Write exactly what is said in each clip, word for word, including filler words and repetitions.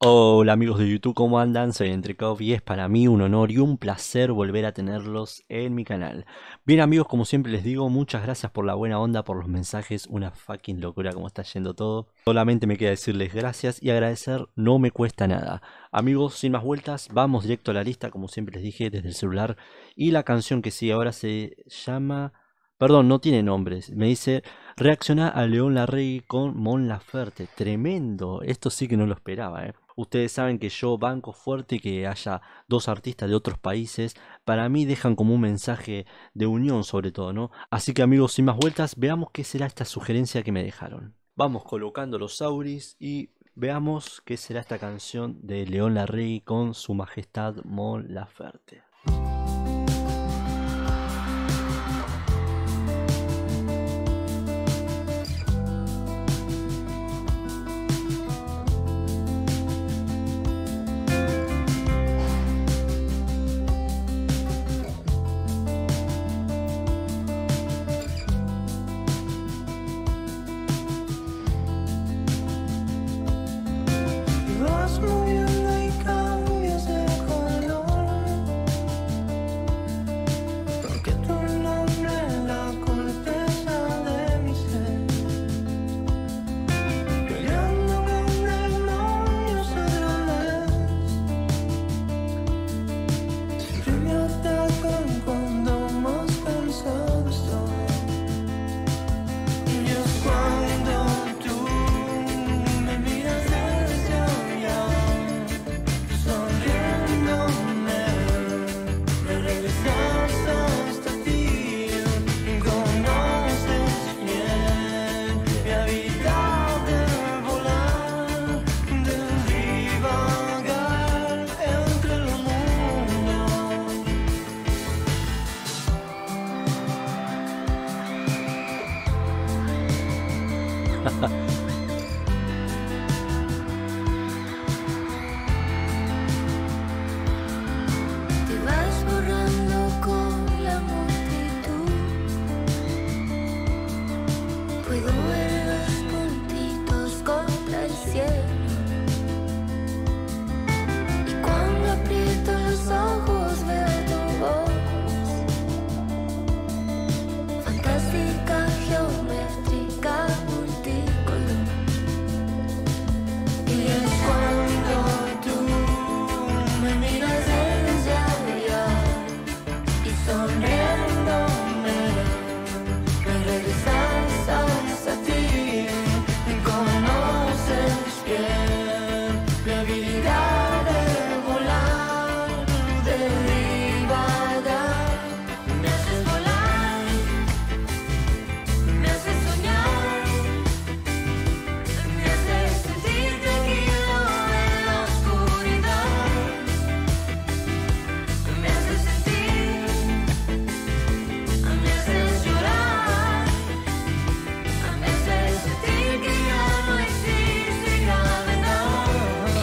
Hola amigos de YouTube, ¿cómo andan? Soy Entricov y es para mí un honor y un placer volver a tenerlos en mi canal. Bien amigos, como siempre les digo, muchas gracias por la buena onda, por los mensajes, una fucking locura como está yendo todo. Solamente me queda decirles gracias y agradecer no me cuesta nada. Amigos, sin más vueltas, vamos directo a la lista, como siempre les dije, desde el celular. Y la canción que sigue ahora se llama... Perdón, no tiene nombres. Me dice, reacciona a León Larregui con Mon Laferte. Tremendo, esto sí que no lo esperaba, eh. Ustedes saben que yo banco fuerte que haya dos artistas de otros países. Para mí dejan como un mensaje de unión sobre todo, ¿no? Así que amigos, sin más vueltas, veamos qué será esta sugerencia que me dejaron. Vamos colocando los auris y veamos qué será esta canción de León Larregui con su majestad Mon Laferte.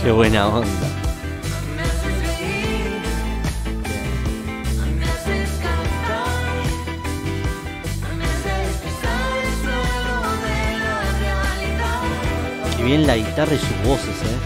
Qué buena onda. Qué bien la guitarra y sus voces, eh.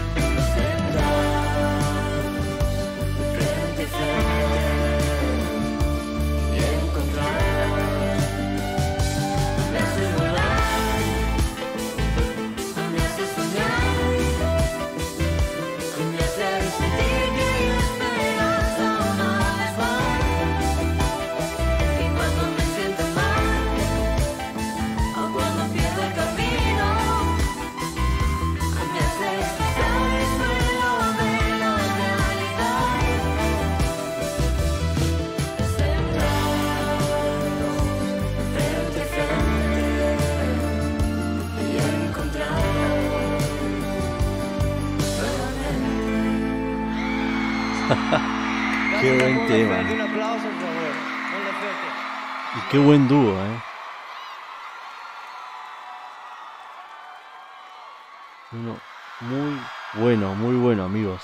Qué buen tema. Un aplauso, por favor. Y qué buen dúo, eh. Uno muy bueno, muy bueno, amigos.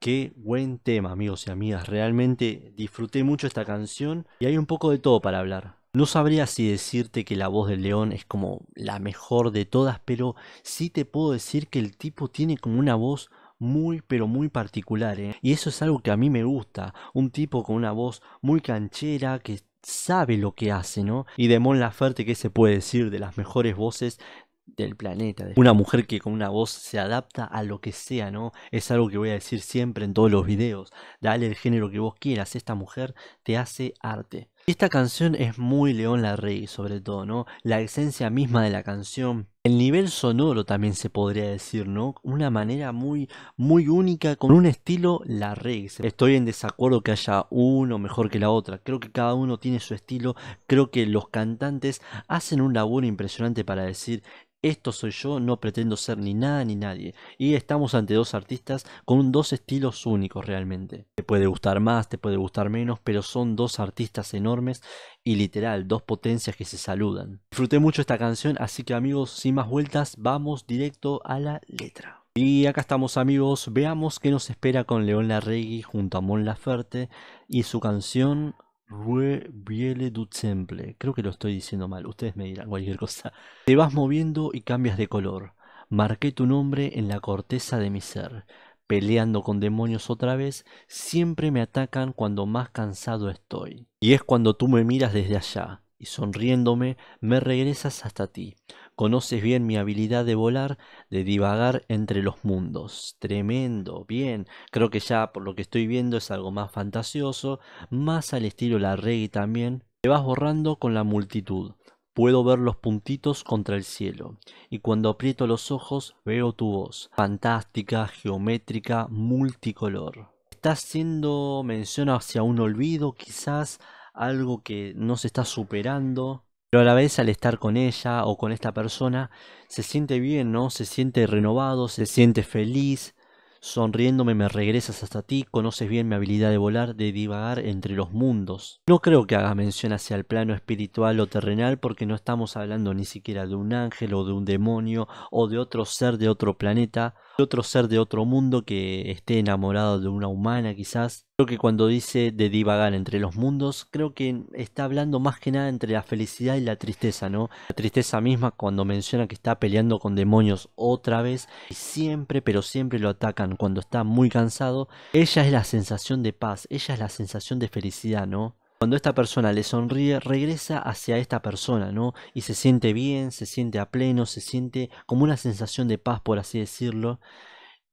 Qué buen tema, amigos y amigas. Realmente disfruté mucho esta canción y hay un poco de todo para hablar. No sabría si decirte que la voz del León es como la mejor de todas, pero sí te puedo decir que el tipo tiene como una voz muy pero muy particular, ¿eh? Y eso es algo que a mí me gusta, un tipo con una voz muy canchera que sabe lo que hace, ¿no? Y de Mon Laferte, ¿qué se puede decir? De las mejores voces del planeta. Una mujer que con una voz se adapta a lo que sea, ¿no? Es algo que voy a decir siempre en todos los videos. Dale el género que vos quieras, esta mujer te hace arte. Esta canción es muy León Larregui, sobre todo, ¿no? La esencia misma de la canción. El nivel sonoro también se podría decir, ¿no? Una manera muy, muy única, con un estilo Larregui. Estoy en desacuerdo que haya uno mejor que la otra. Creo que cada uno tiene su estilo. Creo que los cantantes hacen un laburo impresionante para decir... esto soy yo, no pretendo ser ni nada ni nadie. Y estamos ante dos artistas con dos estilos únicos realmente. Te puede gustar más, te puede gustar menos, pero son dos artistas enormes y literal, dos potencias que se saludan. Disfruté mucho esta canción, así que amigos, sin más vueltas, vamos directo a la letra. Y acá estamos amigos, veamos qué nos espera con León Larregui junto a Mon Laferte y su canción Rue vieille du temple. Creo que lo estoy diciendo mal, ustedes me dirán cualquier cosa. Te vas moviendo y cambias de color. Marqué tu nombre en la corteza de mi ser. Peleando con demonios otra vez, siempre me atacan cuando más cansado estoy. Y es cuando tú me miras desde allá, y sonriéndome, me regresas hasta ti. Conoces bien mi habilidad de volar, de divagar entre los mundos. Tremendo, bien. Creo que ya por lo que estoy viendo es algo más fantasioso, más al estilo Larregui también. Te vas borrando con la multitud. Puedo ver los puntitos contra el cielo, y cuando aprieto los ojos veo tu voz. Fantástica, geométrica, multicolor. Está haciendo mención hacia un olvido, quizás... algo que no se está superando, pero a la vez al estar con ella o con esta persona se siente bien, ¿no? Se siente renovado, se siente feliz. Sonriéndome me regresas hasta ti, conoces bien mi habilidad de volar, de divagar entre los mundos. No creo que haga mención hacia el plano espiritual o terrenal, porque no estamos hablando ni siquiera de un ángel o de un demonio o de otro ser de otro planeta, de otro ser de otro mundo que esté enamorado de una humana quizás. Creo que cuando dice de divagar entre los mundos, creo que está hablando más que nada entre la felicidad y la tristeza, ¿no? La tristeza misma cuando menciona que está peleando con demonios otra vez y siempre, pero siempre lo atacan. Cuando está muy cansado, ella es la sensación de paz, ella es la sensación de felicidad, ¿no? Cuando esta persona le sonríe, regresa hacia esta persona, ¿no? Y se siente bien, se siente a pleno, se siente como una sensación de paz, por así decirlo.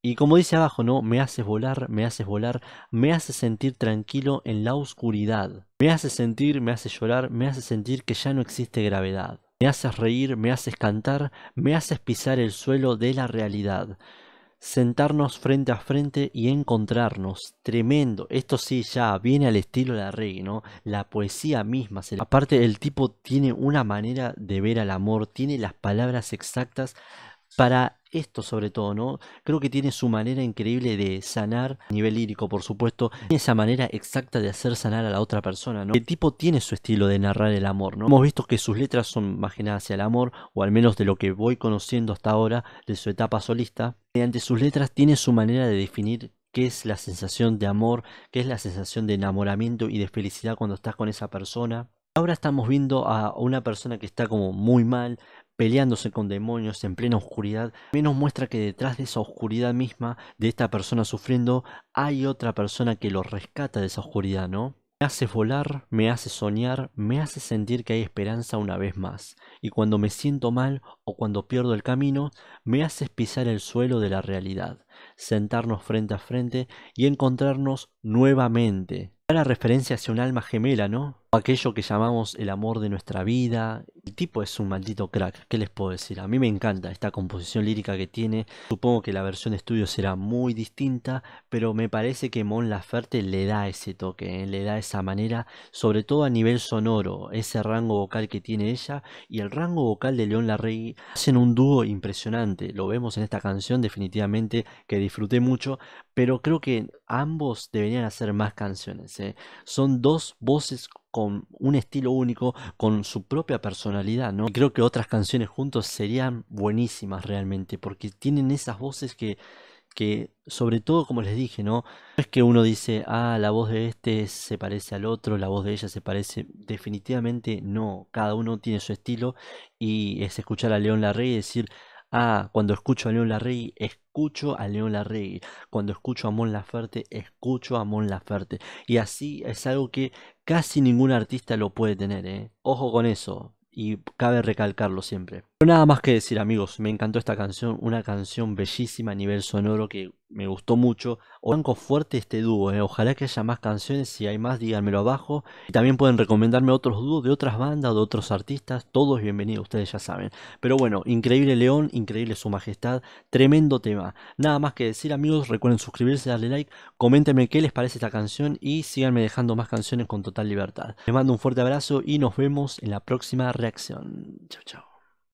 Y como dice abajo, ¿no? Me haces volar, me haces volar, me haces sentir tranquilo en la oscuridad. Me haces sentir, me haces llorar, me haces sentir que ya no existe gravedad. Me haces reír, me haces cantar, me haces pisar el suelo de la realidad. Sentarnos frente a frente y encontrarnos. Tremendo. Esto sí ya viene al estilo Larregui, ¿no? La poesía misma. Se... Aparte el tipo tiene una manera de ver al amor. Tiene las palabras exactas para esto sobre todo, ¿no? Creo que tiene su manera increíble de sanar. A nivel lírico, por supuesto. Tiene esa manera exacta de hacer sanar a la otra persona, ¿no? El tipo tiene su estilo de narrar el amor, ¿no? Hemos visto que sus letras son más que nada hacia el amor. O al menos de lo que voy conociendo hasta ahora de su etapa solista. Mediante sus letras tiene su manera de definir qué es la sensación de amor, qué es la sensación de enamoramiento y de felicidad cuando estás con esa persona. Ahora estamos viendo a una persona que está como muy mal, peleándose con demonios en plena oscuridad. Menos muestra que detrás de esa oscuridad misma, de esta persona sufriendo, hay otra persona que lo rescata de esa oscuridad, ¿no? Me haces volar, me haces soñar, me haces sentir que hay esperanza una vez más. Y cuando me siento mal o cuando pierdo el camino, me haces pisar el suelo de la realidad. Sentarnos frente a frente y encontrarnos nuevamente. La referencia hacia un alma gemela, ¿no? Aquello que llamamos el amor de nuestra vida. El tipo es un maldito crack, ¿qué les puedo decir? A mí me encanta esta composición lírica que tiene. Supongo que la versión de estudio será muy distinta, pero me parece que Mon Laferte le da ese toque, ¿eh? Le da esa manera, sobre todo a nivel sonoro, ese rango vocal que tiene ella y el rango vocal de León Larregui. Hacen un dúo impresionante, lo vemos en esta canción definitivamente, que disfruté mucho, pero creo que ambos deberían hacer más canciones, ¿eh? Son dos voces con un estilo único, con su propia personalidad, ¿no? Y creo que otras canciones juntos serían buenísimas realmente, porque tienen esas voces que, que sobre todo, como les dije, ¿no? Es que uno dice, ah, la voz de este se parece al otro, la voz de ella se parece... Definitivamente no, cada uno tiene su estilo, y es escuchar a León Larregui y decir... Ah, cuando escucho a León Larregui, escucho a León Larregui. Cuando escucho a Mon Laferte, escucho a Mon Laferte. Y así es algo que casi ningún artista lo puede tener, ¿eh? Ojo con eso. Y cabe recalcarlo siempre. Pero nada más que decir, amigos, me encantó esta canción, una canción bellísima a nivel sonoro que me gustó mucho. Banco fuerte este dúo, eh. Ojalá que haya más canciones, si hay más díganmelo abajo. Y también pueden recomendarme otros dúos de otras bandas, de otros artistas, todos bienvenidos, ustedes ya saben. Pero bueno, increíble León, increíble su majestad, tremendo tema. Nada más que decir, amigos, recuerden suscribirse, darle like, coméntenme qué les parece esta canción y síganme dejando más canciones con total libertad. Les mando un fuerte abrazo y nos vemos en la próxima reacción. Chau, chau.